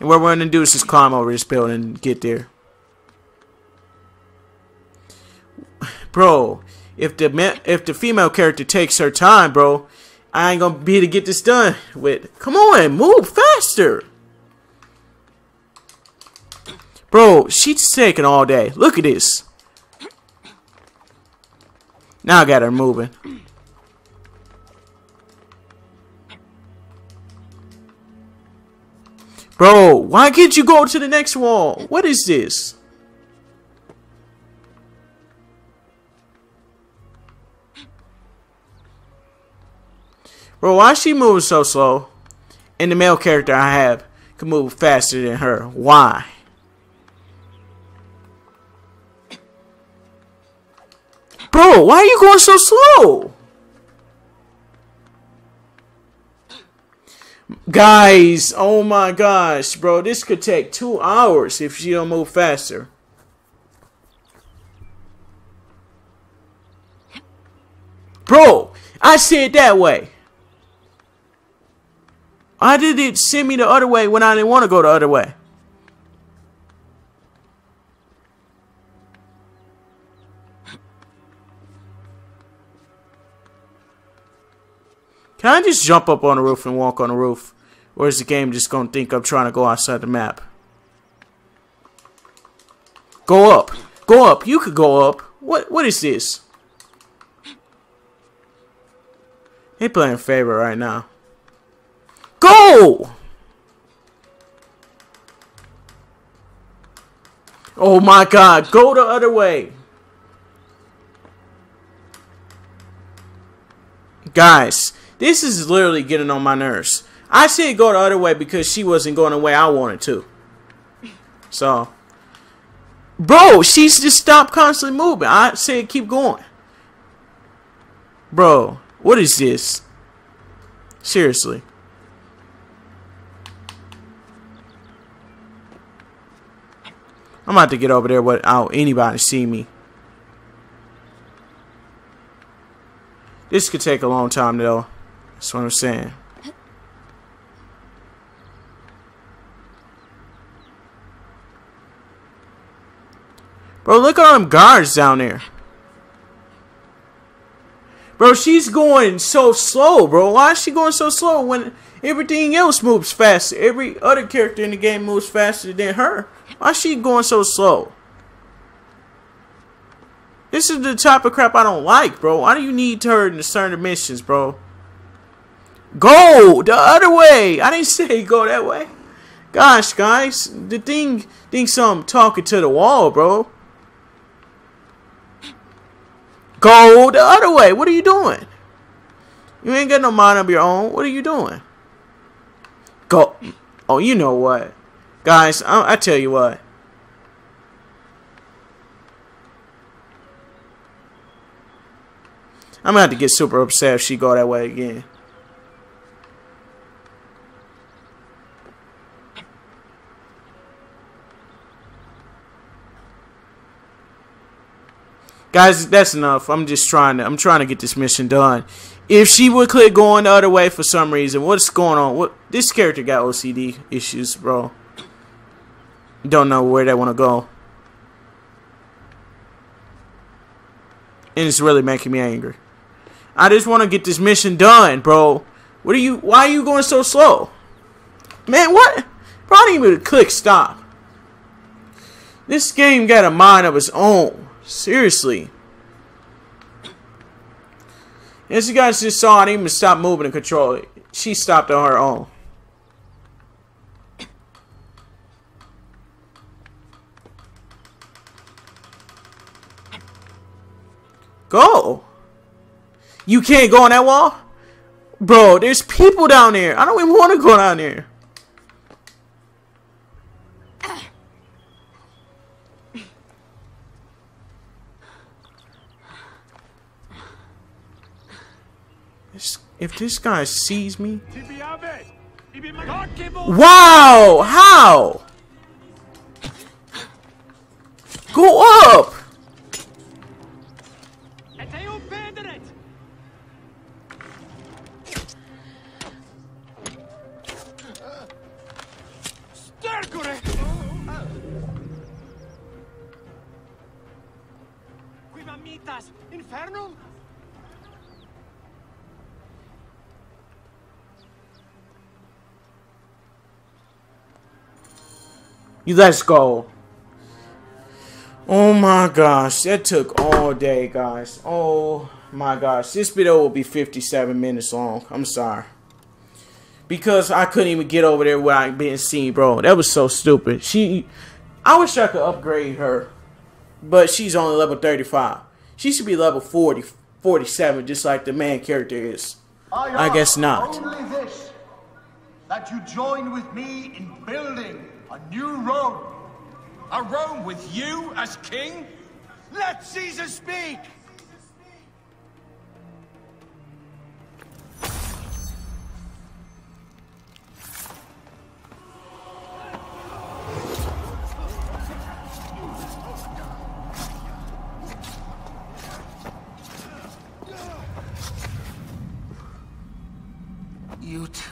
And what we're gonna do is just climb over this building and get there. Bro, if the if the female character takes her time, bro, I ain't gonna be able to get this done with. Come on, move faster. Bro, she's taking all day. Look at this. Now I got her moving. Bro, why can't you go to the next wall? What is this? Bro, why is she moving so slow? And the male character I have can move faster than her. Why? Bro, why are you going so slow? Guys, oh my gosh, bro. This could take two hours if she don't move faster. Bro, I see it that way. Why did it send me the other way when I didn't want to go the other way? Can I just jump up on the roof and walk on the roof? Or is the game just gonna think I'm trying to go outside the map? Go up. Go up. You could go up. What what is this? They playing favor right now. Go! Oh my god, go the other way. Guys. This is literally getting on my nerves. I said go the other way because she wasn't going the way I wanted to. So, bro, she's just stopped constantly moving. I said keep going. Bro, what is this? Seriously. I'm about to get over there without anybody seeing me. This could take a long time though. That's what I'm saying. Bro, look at all them guards down there. Bro, she's going so slow, bro. Why is she going so slow when everything else moves faster? Every other character in the game moves faster than her. Why is she going so slow? This is the type of crap I don't like, bro. Why do you need her in certain missions, bro? Go the other way. I didn't say go that way. Gosh, guys, the thing thinks I'm talking to the wall, bro. Go the other way. What are you doing? You ain't got no mind of your own. What are you doing? Go. Oh, you know what, guys? I, I tell you what. I'm gonna have to get super upset if she go that way again. Guys, that's enough. I'm just trying to I'm trying to get this mission done. If she would click going the other way for some reason, what's going on? What this character got O C D issues, bro. Don't know where they want to go. And it's really making me angry. I just want to get this mission done, bro. What are you why are you going so slow? Man, what? Bro, I didn't even click stop. This game got a mind of its own. Seriously. As you guys just saw, I didn't even stop moving to control it. She stopped on her own. Go. You can't go on that wall? Bro, there's people down there. I don't even want to go down there. If this guy sees me... Wow! How? Go up! Infernum? You let's go. Oh my gosh, that took all day, guys. Oh my gosh, this video will be fifty-seven minutes long. I'm sorry. Because I couldn't even get over there where I been seen, bro. That was so stupid. She I wish I could upgrade her. But she's only level thirty-five. She should be level forty, forty-seven, just like the main character is. I, I guess not. Only this, that you join with me in building a new Rome. A Rome with you as king? Let Caesar speak! You too,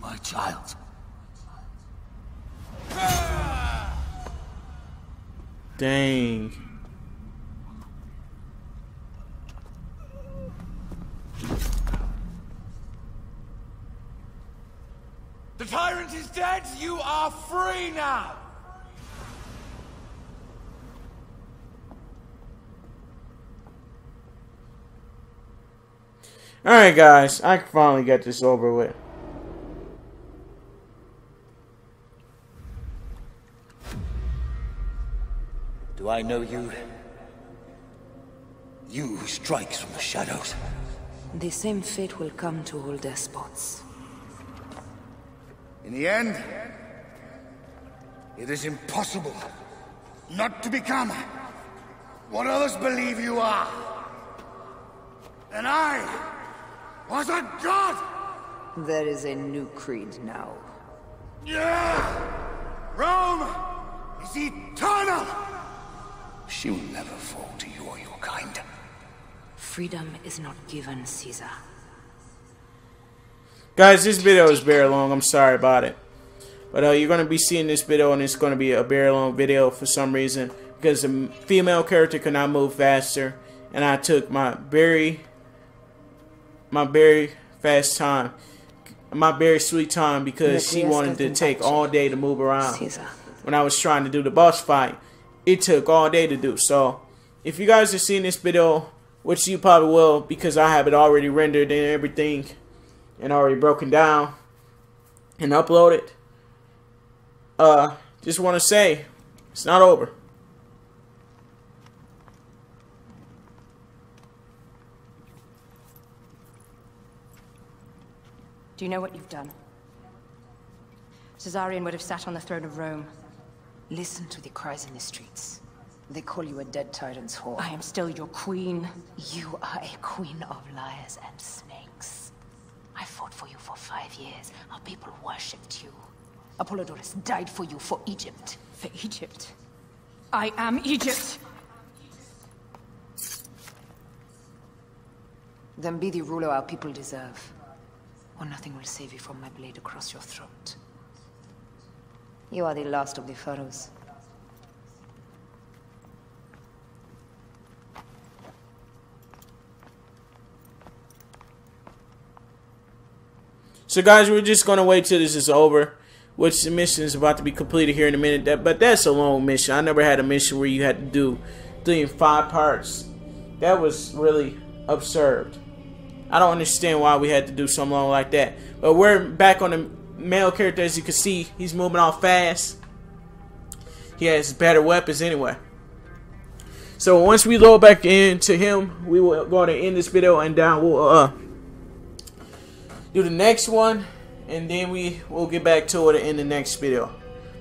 my child. Dang. The tyrant is dead. You are free now. Alright, guys, I can finally get this over with. Do I know you? You who strikes from the shadows. The same fate will come to all despots. In the end, it is impossible not to become what others believe you are. And I... was a god! There is a new creed now. Yeah! Rome is eternal! She will never fall to you or your kind. Freedom is not given, Caesar. Guys, this video is very long. I'm sorry about it. But uh, you're going to be seeing this video, and it's going to be a very long video for some reason. Because the female character could not move faster. And I took my very... my very fast time, my very sweet time, because she wanted to take all day to move around. When I was trying to do the boss fight, it took all day to do. So if you guys are seeing this video, which you probably will because I have it already rendered and everything, and already broken down and uploaded. Uh, just want to say, it's not over. Do you know what you've done? Caesarion would have sat on the throne of Rome. Listen to the cries in the streets. They call you a dead tyrant's whore. I am still your queen. You are a queen of liars and snakes. I fought for you for five years. Our people worshipped you. Apollodorus died for you, for Egypt. For Egypt? I am Egypt! Then be the ruler our people deserve, or nothing will save you from my blade across your throat. You are the last of the pharaohs. So guys, we're just going to wait till this is over, which the mission is about to be completed here in a minute. That, but that's a long mission. I never had a mission where you had to do three and five parts. That was really absurd. I don't understand why we had to do something long like that. But we're back on the male character. As you can see, he's moving off fast. He has better weapons anyway. So once we load back into him, we will go to end this video, and down we'll uh do the next one, and then we will get back to it in the next video.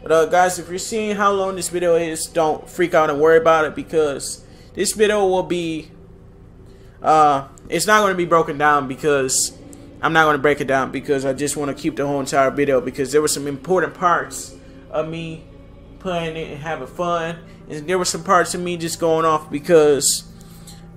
But uh guys, if you're seeing how long this video is, don't freak out and worry about it, because this video will be uh it's not going to be broken down, because I'm not going to break it down, because I just want to keep the whole entire video, because there were some important parts of me playing it and having fun, and there were some parts of me just going off because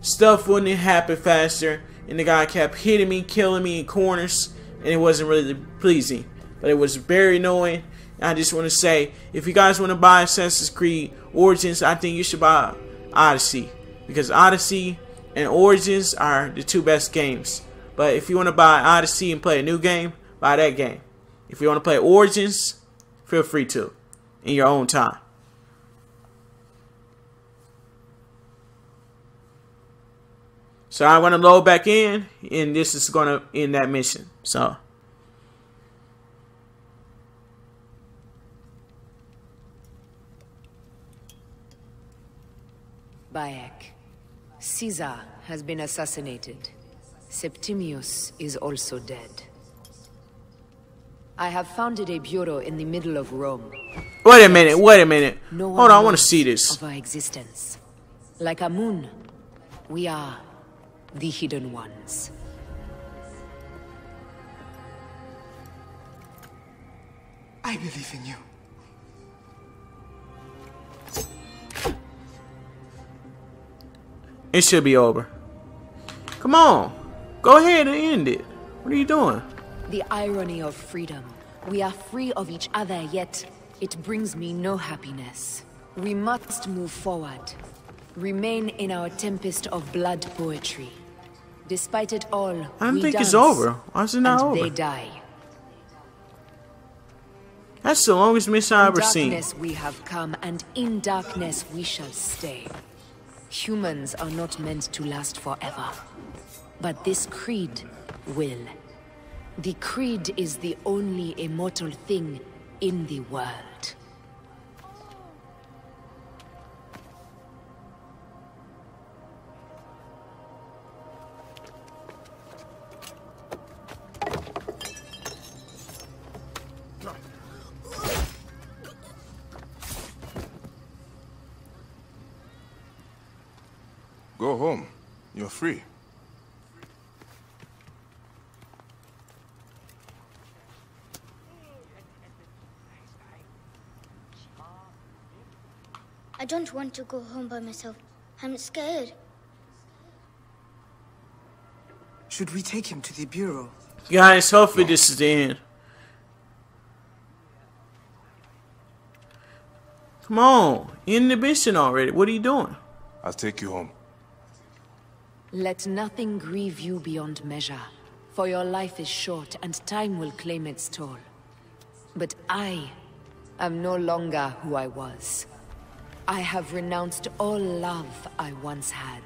stuff wouldn't happen faster, and the guy kept hitting me, killing me in corners, and it wasn't really pleasing, but it was very annoying. And I just want to say, if you guys want to buy Assassin's Creed Origins, I think you should buy Odyssey, because Odyssey and Origins are the two best games. But if you want to buy Odyssey and play a new game, buy that game. If you want to play Origins, feel free to, in your own time. So I want to load back in, and this is going to end that mission. So Bayek, Caesar has been assassinated. Septimius is also dead. I have founded a bureau in the middle of Rome. Wait a minute, wait a minute. No Hold on, I want to see this. Of our existence. Like Amun, we are the Hidden Ones. I believe in you. It should be over. Come on. Go ahead and end it. What are you doing? The irony of freedom. We are free of each other, yet it brings me no happiness. We must move forward. Remain in our tempest of blood poetry. Despite it all, I don't we think dance, it's over. Why is it not and over? They die. That's the longest mission I've ever seen. In darkness we have come, and in darkness we shall stay. Humans are not meant to last forever. But this creed will. The creed is the only immortal thing in the world. Go home. You're free. I don't want to go home by myself. I'm scared. Should we take him to the bureau? Guys, hopefully this is the end. Come on. End the mission already. What are you doing? I'll take you home. Let nothing grieve you beyond measure, for your life is short and time will claim its toll. But I am no longer who I was. I have renounced all love I once had.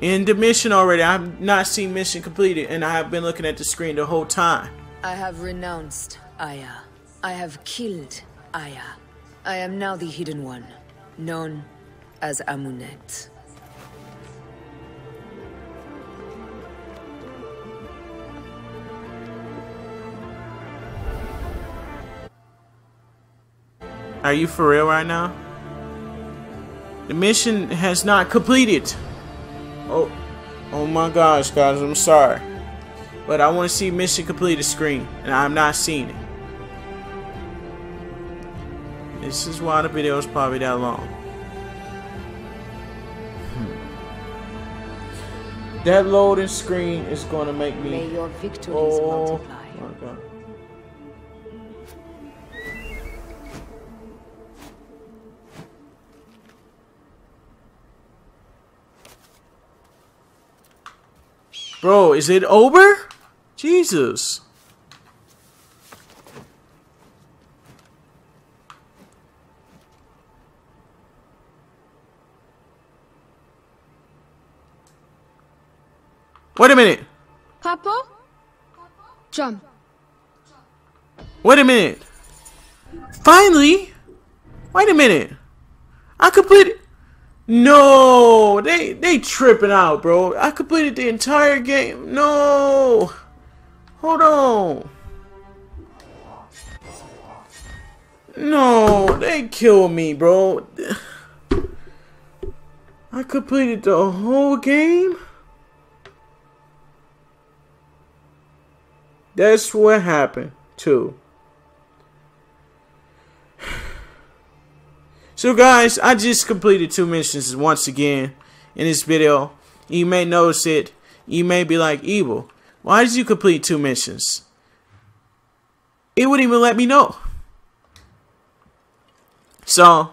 in the mission already. I have not seen mission completed, and I have been looking at the screen the whole time. I have renounced Aya. I have killed Aya. I am now the Hidden One, known as Amunet. Are you for real right now? The mission has not completed. Oh, oh my gosh, guys, I'm sorry. But I want to see mission completed screen, and I'm not seeing it. This is why the video is probably that long. Hmm. That loading screen is going to make me... May your victories oh, multiply. My God. Bro, is it over? Jesus. Wait a minute. Papa? Jump. Wait a minute. Finally? Wait a minute. I completed... No, they they tripping out, bro. I completed the entire game. No, hold on. No, they killed me, bro. I completed the whole game. That's what happened too. So guys, I just completed two missions once again in this video. You may notice it. You may be like, Evil, why did you complete two missions? It wouldn't even let me know. So,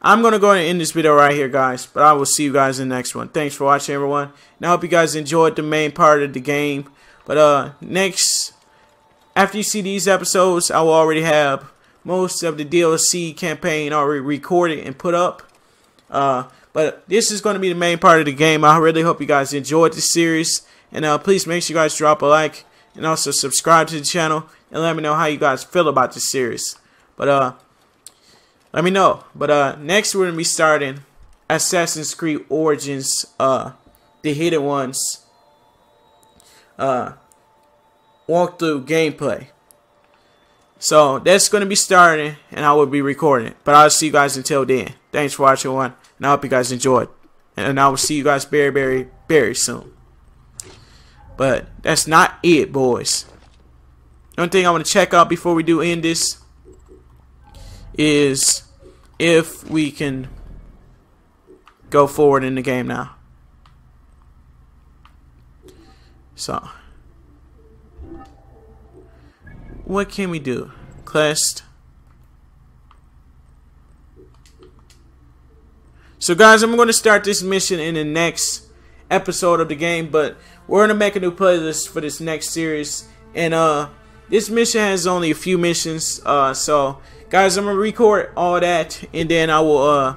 I'm going to go ahead and end this video right here, guys. But I will see you guys in the next one. Thanks for watching, everyone. And I hope you guys enjoyed the main part of the game. But uh, next, after you see these episodes, I will already have... most of the D L C campaign already recorded and put up. Uh, but this is going to be the main part of the game. I really hope you guys enjoyed this series. And uh, please make sure you guys drop a like. And also subscribe to the channel. And let me know how you guys feel about this series. But uh, let me know. But uh, next we're going to be starting Assassin's Creed Origins. Uh, the Hidden Ones. Uh, walkthrough gameplay. So that's going to be starting, and I will be recording it. But I'll see you guys until then. Thanks for watching, one, and I hope you guys enjoyed. And I will see you guys very, very, very soon. But that's not it, boys. One thing I want to check out before we do end this is if we can go forward in the game now. So. What can we do? Quest. So guys, I'm going to start this mission in the next episode of the game, but we're going to make a new playlist for this next series. And uh, this mission has only a few missions. Uh, so guys, I'm going to record all that, and then I will uh,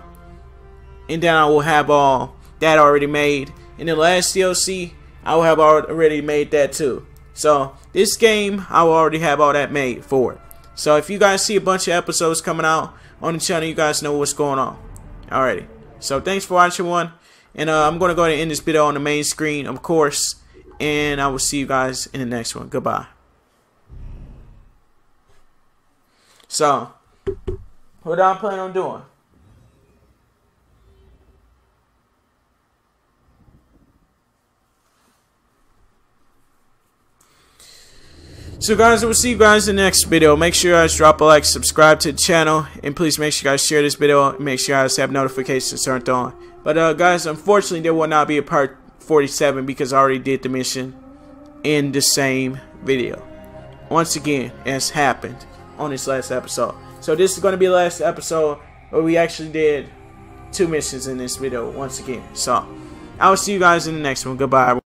and then I will have all that already made. In the last D L C, I will have already made that too. So this game, I will already have all that made for it. So if you guys see a bunch of episodes coming out on the channel, you guys know what's going on. Alrighty. So thanks for watching, one. And uh, I'm going to go ahead and end this video on the main screen, of course. And I will see you guys in the next one. Goodbye. So, what I'm planning on doing. So guys, I will see you guys in the next video. Make sure you guys drop a like, subscribe to the channel, and please make sure you guys share this video and make sure you guys have notifications turned on. But uh, guys, unfortunately there will not be a part forty-seven because I already did the mission in the same video. Once again, as happened on this last episode. So this is going to be the last episode where we actually did two missions in this video once again. So I will see you guys in the next one. Goodbye, everyone.